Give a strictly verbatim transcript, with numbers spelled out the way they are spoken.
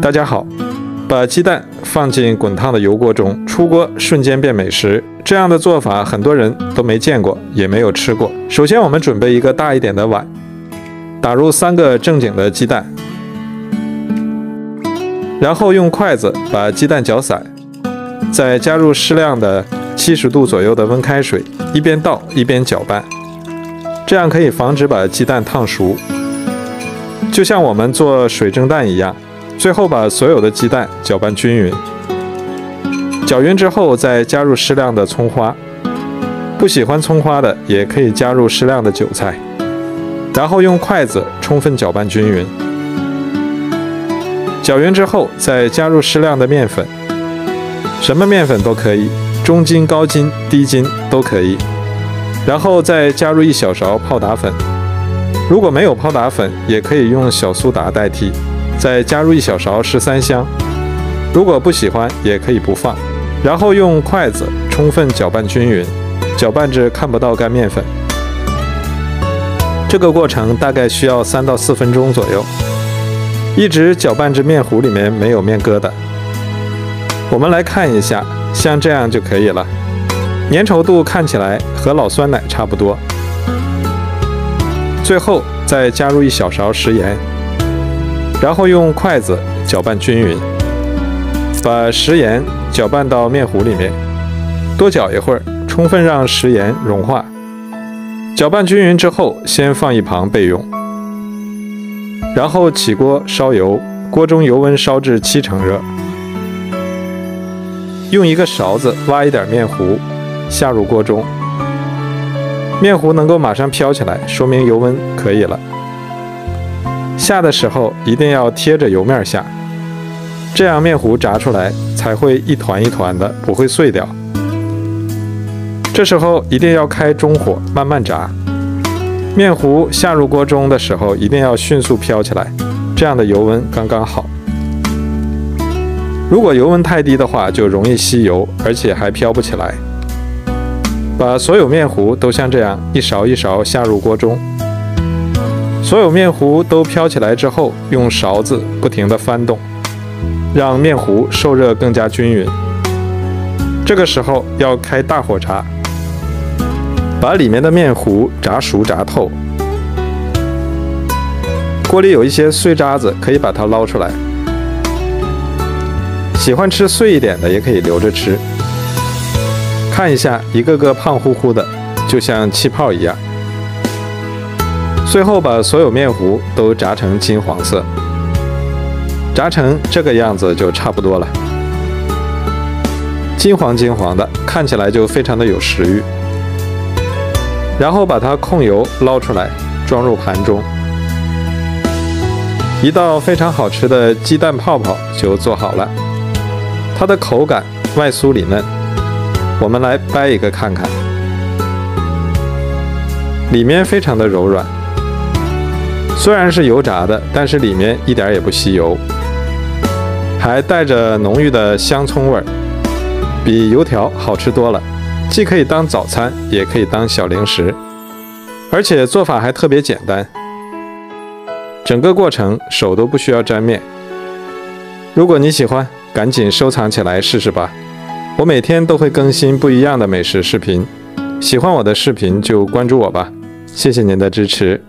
大家好，把鸡蛋放进滚烫的油锅中，出锅瞬间变美食。这样的做法很多人都没见过，也没有吃过。首先，我们准备一个大一点的碗，打入三个正经的鸡蛋，然后用筷子把鸡蛋搅散，再加入适量的七十度左右的温开水，一边倒一边搅拌，这样可以防止把鸡蛋烫熟。就像我们做水蒸蛋一样，最后把所有的鸡蛋搅拌均匀。搅匀之后，再加入适量的葱花，不喜欢葱花的也可以加入适量的韭菜，然后用筷子充分搅拌均匀。搅匀之后，再加入适量的面粉，什么面粉都可以，中筋、高筋、低筋都可以。然后再加入一小勺泡打粉，如果没有泡打粉，也可以用小苏打代替。再加入一小勺十三香，如果不喜欢也可以不放。然后用筷子充分搅拌均匀，搅拌至看不到干面粉。这个过程大概需要三到四分钟左右，一直搅拌至面糊里面没有面疙瘩。我们来看一下，像这样就可以了。粘稠度看起来和老酸奶差不多。最后再加入一小勺食盐，然后用筷子搅拌均匀，把食盐搅拌到面糊里面，多搅一会儿，充分让食盐融化。搅拌均匀之后，先放一旁备用。然后起锅烧油，锅中油温烧至七成热。用一个勺子挖一点面糊，下入锅中。面糊能够马上飘起来，说明油温可以了。下的时候一定要贴着油面下，这样面糊炸出来才会一团一团的，不会碎掉。这时候一定要开中火，慢慢炸。面糊下入锅中的时候一定要迅速飘起来，这样的油温刚刚好。如果油温太低的话，就容易吸油，而且还飘不起来。把所有面糊都像这样一勺一勺下入锅中。所有面糊都飘起来之后，用勺子不停地翻动，让面糊受热更加均匀。这个时候要开大火炸，把里面的面糊炸熟炸透。锅里有一些碎渣子，可以把它捞出来。喜欢吃碎一点的也可以留着吃。看一下，一个个胖乎乎的，就像气泡一样。最后把所有面糊都炸成金黄色，炸成这个样子就差不多了。金黄金黄的，看起来就非常的有食欲。然后把它控油捞出来，装入盘中。一道非常好吃的鸡蛋泡泡就做好了。它的口感外酥里嫩，我们来掰一个看看，里面非常的柔软，虽然是油炸的，但是里面一点也不吸油，还带着浓郁的香葱味儿，比油条好吃多了，既可以当早餐，也可以当小零食，而且做法还特别简单，整个过程手都不需要沾面。如果你喜欢，赶紧收藏起来试试吧！我每天都会更新不一样的美食视频，喜欢我的视频就关注我吧！谢谢您的支持。